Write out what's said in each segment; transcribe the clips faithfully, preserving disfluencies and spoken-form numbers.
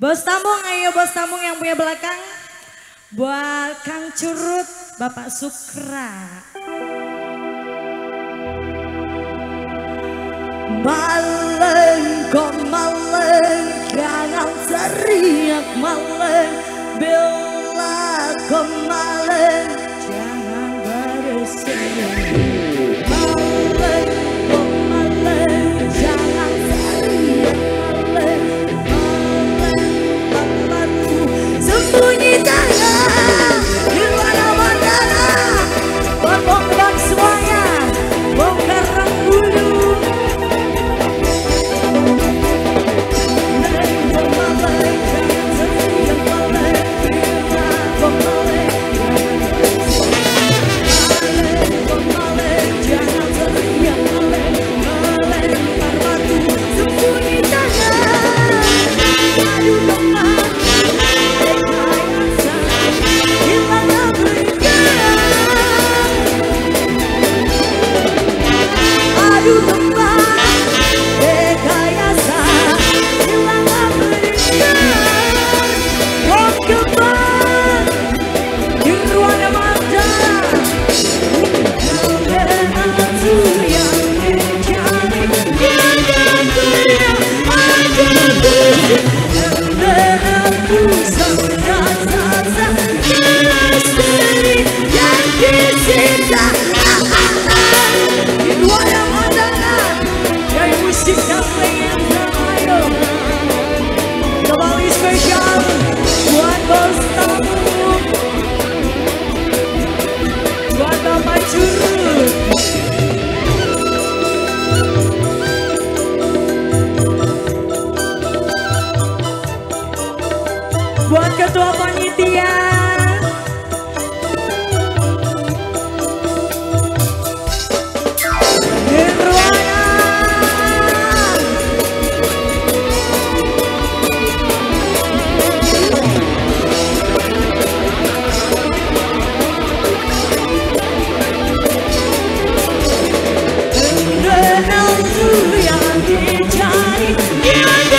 Bos Tambung, ayo Bos Tambung yang punya belakang. Buat Kang Curut, Bapak Sukra. Maleng kok maleng, jangan teriak maleng. Bila kau maleng, jangan bersih. Buat ketua panitia, Nirwana. Dengan tuh yang dicari di mana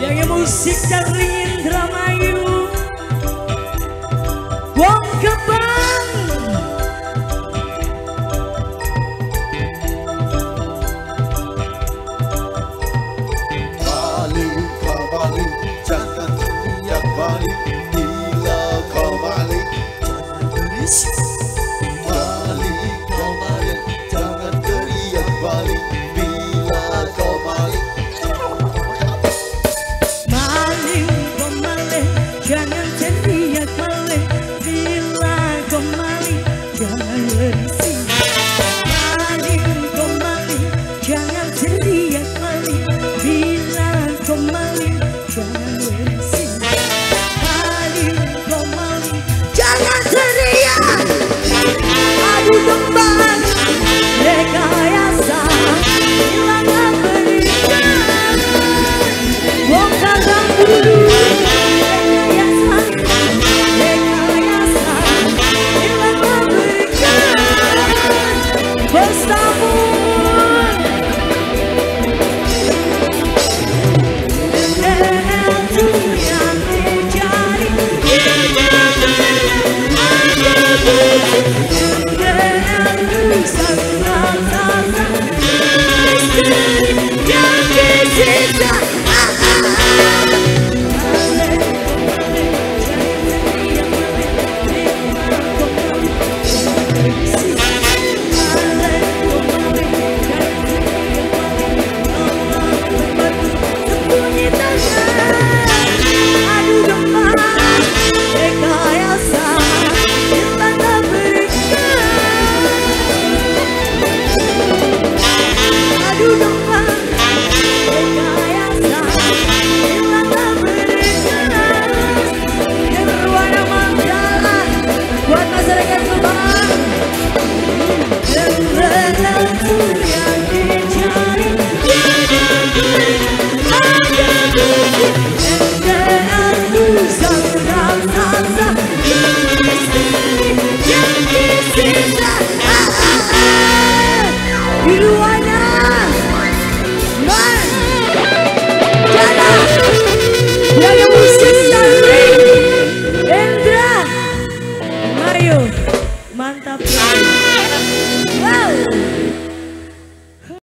yang musik dari Indramayu, Wong Gebang. Balik, kau balik, jangan teriak balik. Bila kau balik, jangan berisik. Balik, kau balik, jangan teriak balik. Bila kau balik, maling kau maling, jangan teriak maling. Bila kau maling, jangan berisik. Maling kau maling, jangan teriak maling. Bila kau maling, jangan berisik. Maling kau maling, jangan teriak. Adu kembang, rekayasa, hilangkan pendidikan. Wong Karang Bulu, rekayasa, rekayasa, hilangkan pendidikan. Bersambung dengan dunia mencari dengan tulisan rata-rata yang dicinta. Adu gempa, rekayasa, kita tak berikan. Indra Mario, mantap.